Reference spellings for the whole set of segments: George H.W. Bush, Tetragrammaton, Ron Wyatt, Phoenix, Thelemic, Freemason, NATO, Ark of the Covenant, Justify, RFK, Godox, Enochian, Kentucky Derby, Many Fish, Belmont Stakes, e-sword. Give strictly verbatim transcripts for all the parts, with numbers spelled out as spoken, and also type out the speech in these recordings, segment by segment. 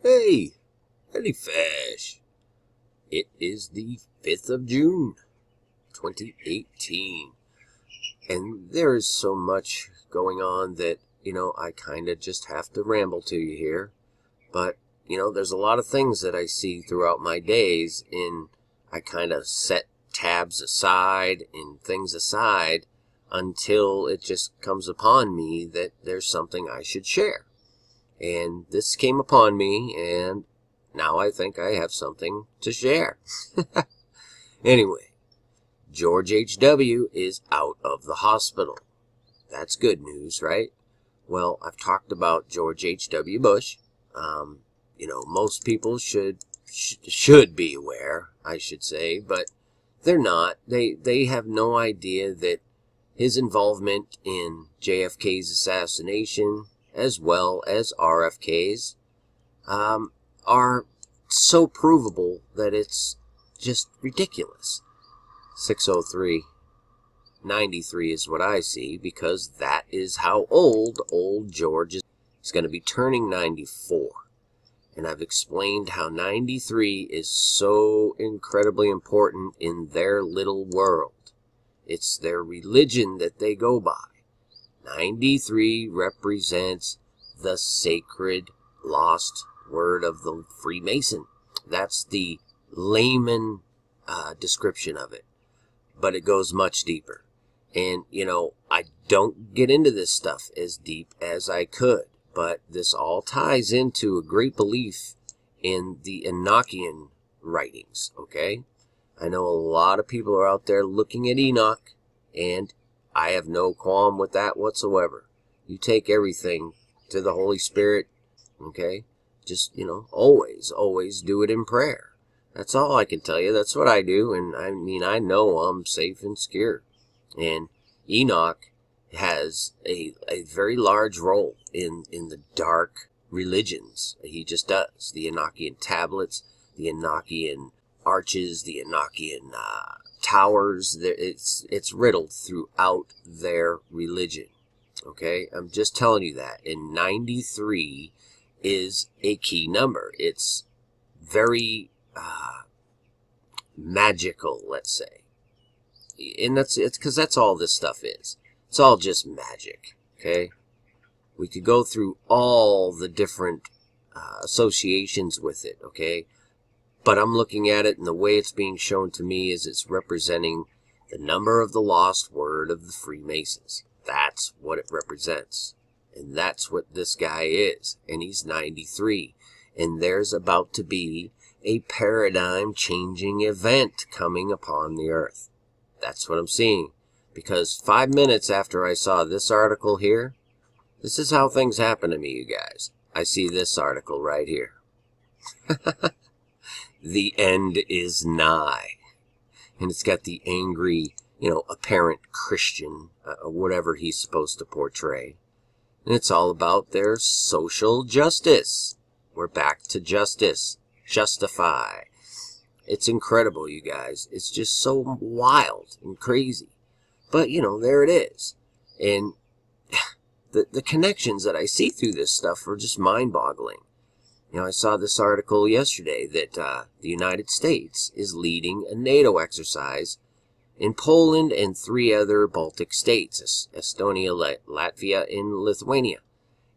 Hey, Many Fish. It is the fifth of June, twenty eighteen. And there is so much going on that, you know, I kind of just have to ramble to you here. But, you know, there's a lot of things that I see throughout my days, and I kind of set tabs aside and things aside until it just comes upon me that there's something I should share. And this came upon me, and now I think I have something to share. Anyway, George H W is out of the hospital. That's good news, right? Well, I've talked about George H W Bush. Um, you know, most people should sh should be aware, I should say, but they're not. They, they have no idea that his involvement in J F K's assassination, as well as R F K's, um, are so provable that it's just ridiculous. six oh three ninety-three is what I see, because that is how old old George is. He's going to be turning ninety-four. And I've explained how ninety-three is so incredibly important in their little world. It's their religion that they go by. ninety-three represents the sacred lost word of the Freemason. That's the layman uh, description of it. But it goes much deeper. And, you know, I don't get into this stuff as deep as I could. But this all ties into a great belief in the Enochian writings, okay? I know a lot of people are out there looking at Enoch, and I have no qualm with that whatsoever. You take everything to the Holy Spirit, okay? Just, you know, always, always do it in prayer. That's all I can tell you. That's what I do, and I mean, I know I'm safe and secure. And Enoch has a, a very large role in, in the dark religions. He just does. The Enochian tablets, the Enochian arches, the Enochian uh, towers. It's, it's riddled throughout their religion. Okay, I'm just telling you that. And ninety-three is a key number. It's very uh, magical, let's say. And that's it's because that's all this stuff is. It's all just magic, okay? We could go through all the different uh, associations with it, okay? But I'm looking at it, and the way it's being shown to me is it's representing the number of the lost word of the Freemasons. That's what it represents. And that's what this guy is. And he's ninety-three. And there's about to be a paradigm-changing event coming upon the earth. That's what I'm seeing. Because five minutes after I saw this article here, this is how things happen to me, you guys. I see this article right here. The end is nigh. And it's got the angry, you know, apparent Christian, uh, whatever he's supposed to portray. And it's all about their social justice. We're back to justice. Justify. It's incredible, you guys. It's just so wild and crazy. But, you know, there it is. And the, the connections that I see through this stuff are just mind-boggling. You know, I saw this article yesterday that uh, the United States is leading a NATO exercise in Poland and three other Baltic states, Estonia, Latvia, and Lithuania.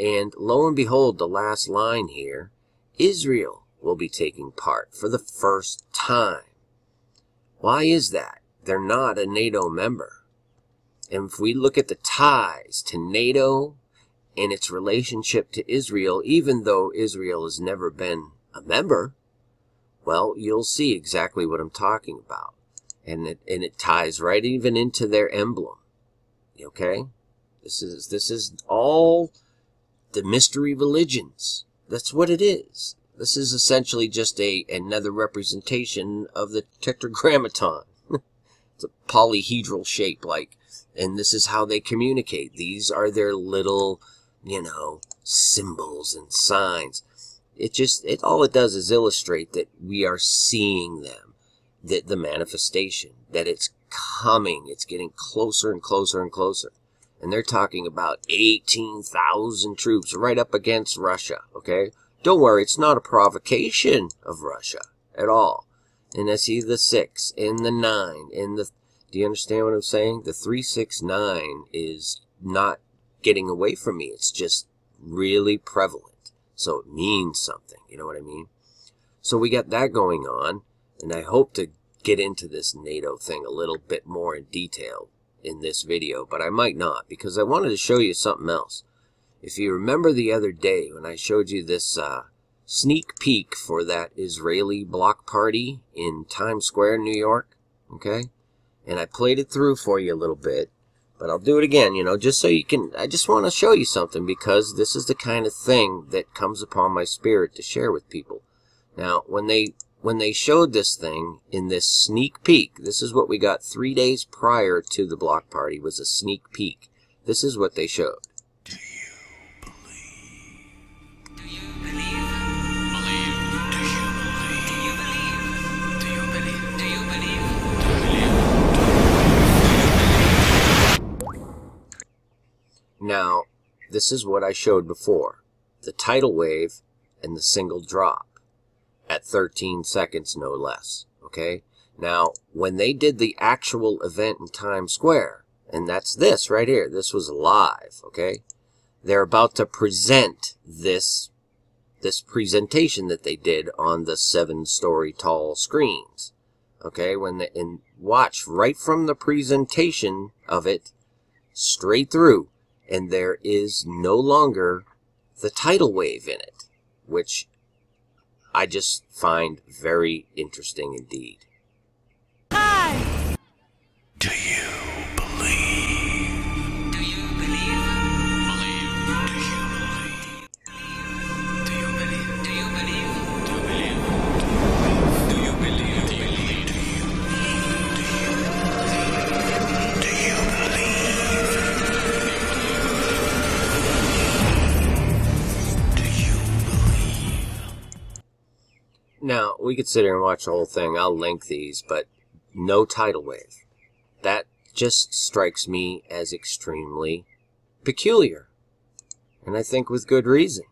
And lo and behold, the last line here, Israel will be taking part for the first time. Why is that? They're not a NATO member. And if we look at the ties to NATO and its relationship to Israel, even though Israel has never been a member, well, you'll see exactly what I'm talking about. And it, and it ties right even into their emblem. Okay? This is, this is all the mystery religions. That's what it is. This is essentially just a another representation of the Tetragrammaton. It's a polyhedral shape, like, and this is how they communicate. These are their little, you know, symbols and signs. It just, it all it does is illustrate that we are seeing them, that the manifestation, that it's coming, it's getting closer and closer and closer. And they're talking about eighteen thousand troops right up against Russia, okay? Don't worry, it's not a provocation of Russia at all. And I see the six and the nine and the... Do you understand what I'm saying? The three, six, nine is not getting away from me. It's just really prevalent. So it means something. You know what I mean? So we got that going on. And I hope to get into this NATO thing a little bit more in detail in this video. But I might not, because I wanted to show you something else. If you remember the other day when I showed you this uh, sneak peek for that Israeli block party in Times Square, New York, okay? And I played it through for you a little bit, but I'll do it again, you know, just so you can, I just want to show you something, because this is the kind of thing that comes upon my spirit to share with people. Now, when they, when they showed this thing in this sneak peek, this is what we got three days prior to the block party, was a sneak peek. This is what they showed. Now, this is what I showed before, the tidal wave and the single drop at thirteen seconds, no less, okay? Now, when they did the actual event in Times Square, and that's this right here, this was live, okay? They're about to present this, this presentation that they did on the seven-story tall screens, okay? When the, and watch right from the presentation of it straight through. And there is no longer the tidal wave in it, which I just find very interesting indeed. Hi. Do you believe? Do you believe? Believe? Do you believe? Do you believe? Do you believe? Do you believe? Do you believe? Do you believe? Do you believe? Now, we could sit here and watch the whole thing. I'll link these, but no tidal wave. That just strikes me as extremely peculiar. And I think with good reason.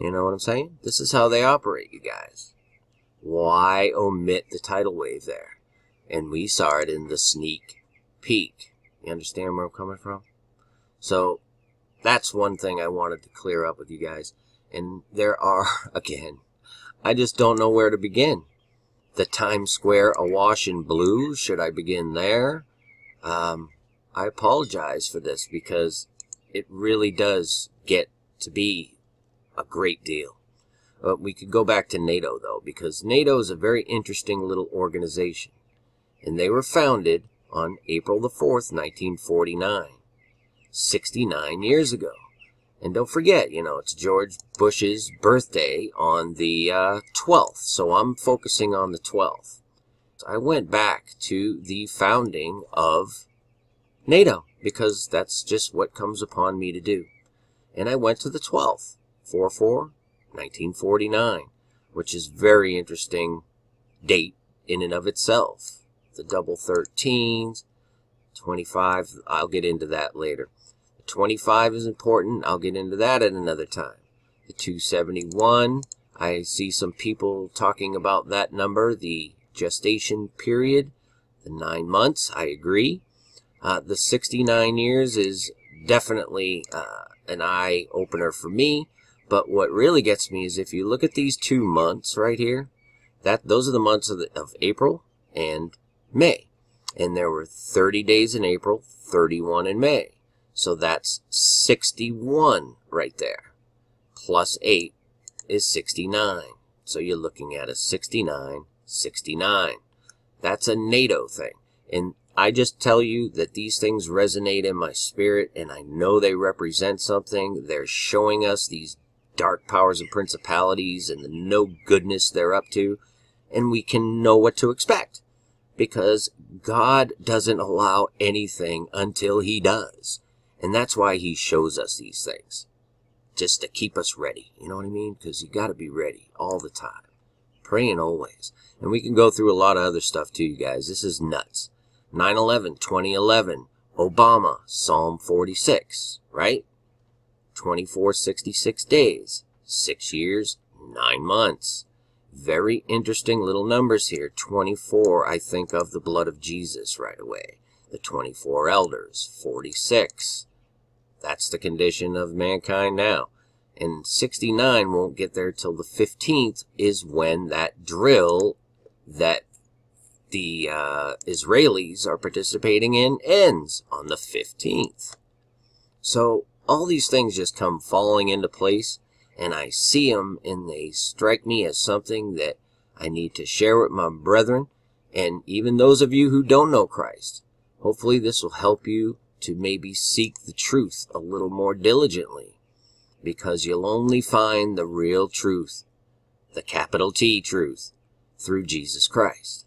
You know what I'm saying? This is how they operate, you guys. Why omit the tidal wave there? And we saw it in the sneak peek. You understand where I'm coming from? So, that's one thing I wanted to clear up with you guys. And there are, again... I just don't know where to begin. The Times Square awash in blue, should I begin there? Um, I apologize for this, because it really does get to be a great deal. Uh, we could go back to NATO, though, because NATO is a very interesting little organization. And they were founded on April the fourth, nineteen forty-nine, sixty-nine years ago. And don't forget, you know, it's George Bush's birthday on the uh, twelfth, so I'm focusing on the twelfth. So I went back to the founding of NATO, because that's just what comes upon me to do. And I went to the twelfth, four four nineteen forty-nine, which is very interesting date in and of itself. The double thirteens, twenty-five, I'll get into that later. twenty-five is important. I'll get into that at another time. The two seventy-one, I see some people talking about that number, the gestation period, the nine months, I agree. Uh, the sixty-nine years is definitely uh, an eye-opener for me, but what really gets me is if you look at these two months right here, that those are the months of, the, of April and May, and there were thirty days in April, thirty-one in May. So that's sixty-one right there. Plus eight is sixty-nine. So you're looking at a sixty-nine, sixty-nine. That's a NATO thing. And I just tell you that these things resonate in my spirit, and I know they represent something. They're showing us these dark powers and principalities and the no goodness they're up to, and we can know what to expect. Because God doesn't allow anything until He does. And that's why He shows us these things, just to keep us ready. You know what I mean? Because you got to be ready all the time, praying always. And we can go through a lot of other stuff too, you guys. This is nuts. nine eleven, twenty eleven, Obama, Psalm forty-six, right? twenty-four sixty-six days, six years, nine months. Very interesting little numbers here. twenty-four, I think of the blood of Jesus right away. The twenty-four elders, forty-six. That's the condition of mankind now. And sixty-nine won't get there till the fifteenth is when that drill that the uh, Israelis are participating in ends on the fifteenth. So all these things just come falling into place, and I see them, and they strike me as something that I need to share with my brethren, and even those of you who don't know Christ. Hopefully this will help you to maybe seek the truth a little more diligently, because you'll only find the real truth, the capital T truth, through Jesus Christ.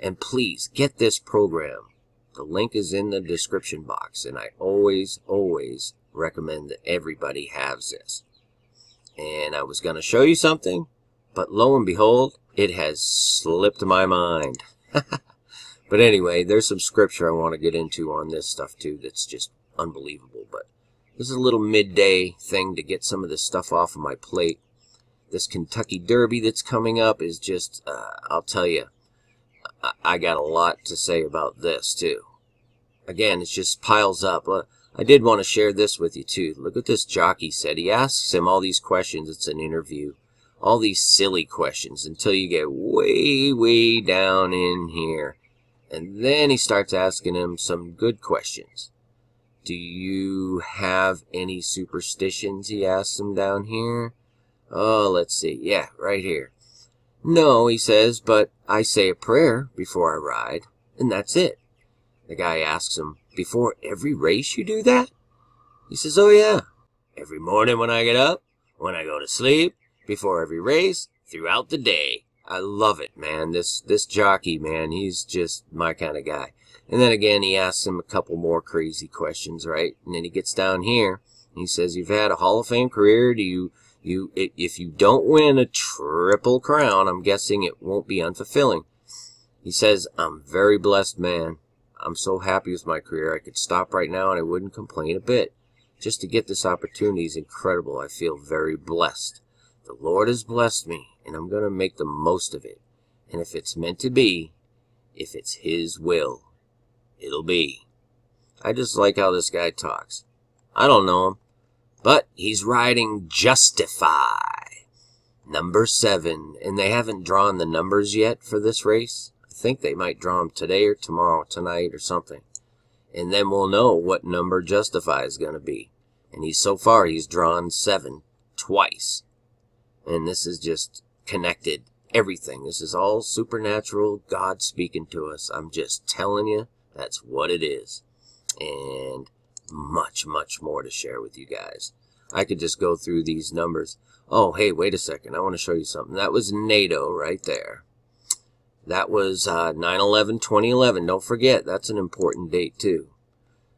And please, get this program. The link is in the description box, and I always, always recommend that everybody has this. And I was going to show you something, but lo and behold, it has slipped my mind. But anyway, there's some scripture I want to get into on this stuff too that's just unbelievable, but this is a little midday thing to get some of this stuff off of my plate. This Kentucky Derby that's coming up is just, uh, I'll tell you, I, I got a lot to say about this too. Again, it just piles up. Uh, I did want to share this with you too. Look what this jockey said. He asks him all these questions. It's an interview. All these silly questions until you get way, way down in here. And then he starts asking him some good questions. Do you have any superstitions? He asks him down here. Oh, let's see. Yeah, right here. No, he says, but I say a prayer before I ride, and that's it. The guy asks him, before every race you do that? He says, oh yeah. Every morning when I get up, when I go to sleep, before every race, throughout the day. I love it, man. This, this jockey, man, he's just my kind of guy. And then again, he asks him a couple more crazy questions, right? And then he gets down here, and he says, you've had a Hall of Fame career. Do you, you, if you don't win a triple crown, I'm guessing it won't be unfulfilling. He says, I'm a very blessed man. I'm so happy with my career. I could stop right now, and I wouldn't complain a bit. Just to get this opportunity is incredible. I feel very blessed. The Lord has blessed me, and I'm going to make the most of it. And if it's meant to be, if it's His will, it'll be. I just like how this guy talks. I don't know him, but he's riding Justify, number seven. And they haven't drawn the numbers yet for this race. I think they might draw them today or tomorrow, tonight or something. And then we'll know what number Justify is going to be. And he's, so far he's drawn seven twice. And this is just connected, everything. This is all supernatural, God speaking to us. I'm just telling you, that's what it is. And much, much more to share with you guys. I could just go through these numbers. Oh, hey, wait a second. I want to show you something. That was NATO right there. That was uh, nine eleven twenty eleven. Don't forget, that's an important date too.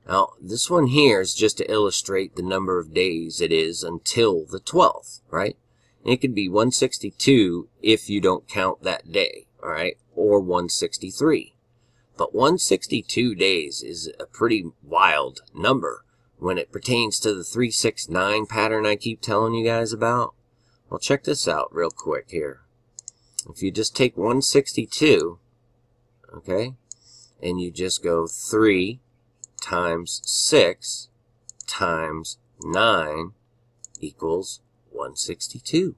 Now, this one here is just to illustrate the number of days it is until the twelfth, right? It could be one sixty-two if you don't count that day, all right, or one sixty-three. But one sixty-two days is a pretty wild number when it pertains to the three six nine pattern I keep telling you guys about. Well, check this out real quick here. If you just take one sixty-two, okay, and you just go three times six times nine equals one sixty-two.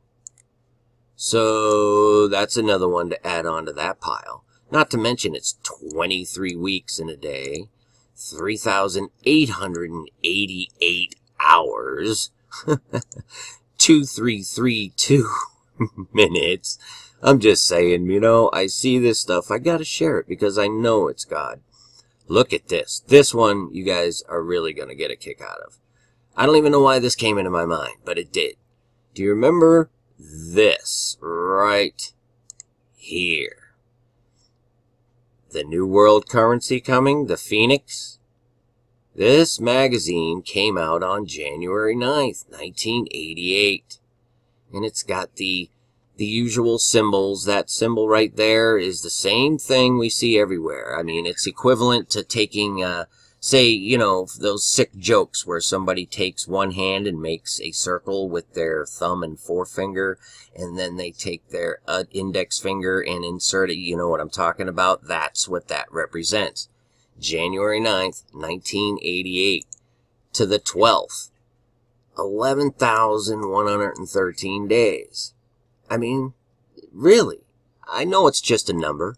So that's another one to add on to that pile. Not to mention it's twenty-three weeks in a day, three thousand eight hundred eighty-eight hours, two thousand three hundred thirty-two minutes. I'm just saying, you know, I see this stuff. I got to share it because I know it's God. Look at this. This one you guys are really going to get a kick out of. I don't even know why this came into my mind, but it did. Do you remember this right here? The New World Currency coming, the Phoenix. This magazine came out on January ninth, nineteen eighty-eight. And it's got the, the usual symbols. That symbol right there is the same thing we see everywhere. I mean, it's equivalent to taking uh, say, you know, those sick jokes where somebody takes one hand and makes a circle with their thumb and forefinger, and then they take their uh, index finger and insert it. You know what I'm talking about? That's what that represents. January ninth, nineteen eighty-eight to the twelfth, eleven thousand one hundred thirteen days. I mean, really, I know it's just a number,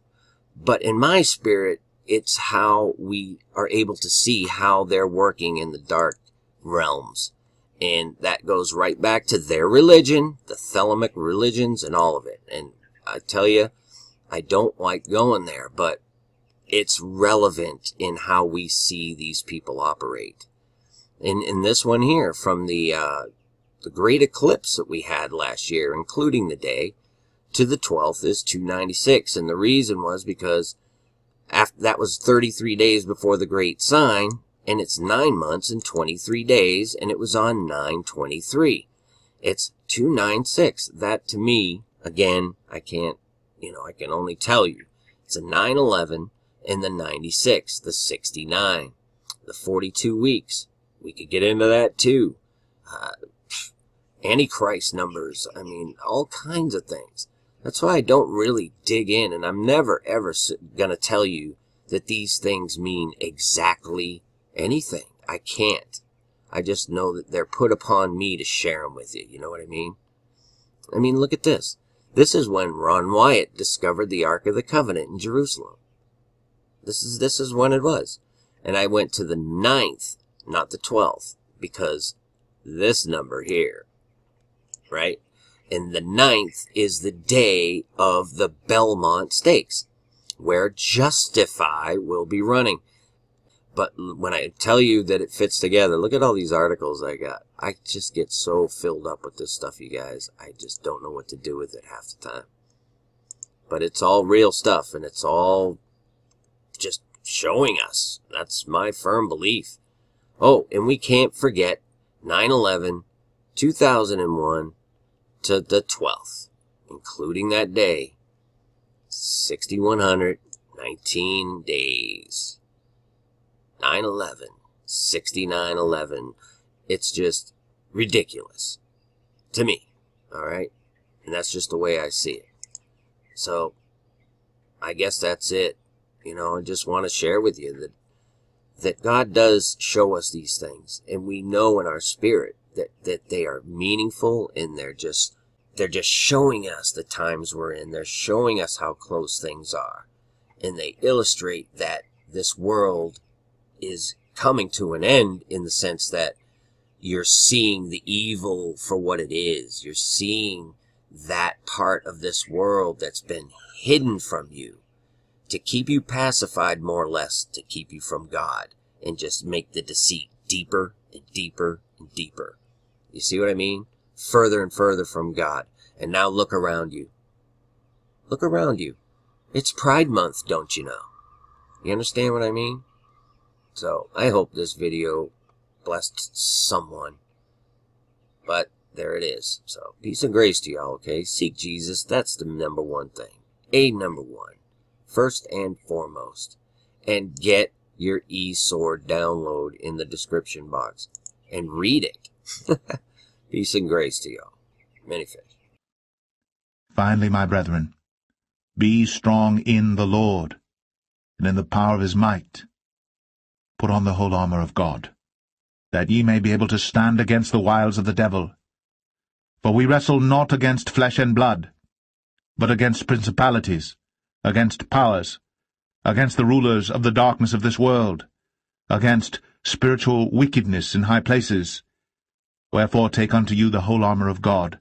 but in my spirit, it's how we are able to see how they're working in the dark realms. And that goes right back to their religion, the Thelemic religions, and all of it. And I tell you, I don't like going there, but it's relevant in how we see these people operate. And in this one here, from the uh, the great eclipse that we had last year, including the day, to the twelfth is two ninety-six. And the reason was because after that was thirty-three days before the great sign, and it's nine months and twenty-three days, and it was on nine twenty-three. It's two ninety-six. That, to me, again, I can't, you know, I can only tell you. It's a nine eleven and the ninety-six, the sixty-nine, the forty-two weeks. We could get into that, too. Uh, Antichrist numbers. I mean, all kinds of things. That's why I don't really dig in, and I'm never, ever going to tell you that these things mean exactly anything. I can't. I just know that they're put upon me to share them with you. You know what I mean? I mean, look at this. This is when Ron Wyatt discovered the Ark of the Covenant in Jerusalem. This is, this is when it was. And I went to the ninth, not the twelfth, because this number here, right? And the ninth is the day of the Belmont Stakes, where Justify will be running. But when I tell you that it fits together, look at all these articles I got. I just get so filled up with this stuff, you guys. I just don't know what to do with it half the time. But it's all real stuff, and it's all just showing us. That's my firm belief. Oh, and we can't forget nine eleven, two thousand one, to the twelfth, including that day, six thousand one hundred nineteen days. nine eleven, sixty-nine eleven. It's just ridiculous to me, all right? And that's just the way I see it. So I guess that's it. You know, I just want to share with you that, that God does show us these things, and we know in our spirit that, that they are meaningful, and they're just, they're just showing us the times we're in. They're showing us how close things are, and they illustrate that this world is coming to an end in the sense that you're seeing the evil for what it is. You're seeing that part of this world that's been hidden from you to keep you pacified, more or less, to keep you from God, and just make the deceit deeper and deeper and deeper. You see what I mean? Further and further from God. And now look around you. Look around you. It's Pride Month, don't you know? You understand what I mean? So, I hope this video blessed someone. But, there it is. So, peace and grace to y'all, okay? Seek Jesus. That's the number one thing. A number one. First and foremost. And get your e-sword download in the description box. And read it. Peace and grace to y'all. Many Fish. Finally, my brethren, be strong in the Lord, and in the power of his might. Put on the whole armor of God, that ye may be able to stand against the wiles of the devil. For we wrestle not against flesh and blood, but against principalities, against powers, against the rulers of the darkness of this world, against spiritual wickedness in high places. Wherefore take unto you the whole armor of God,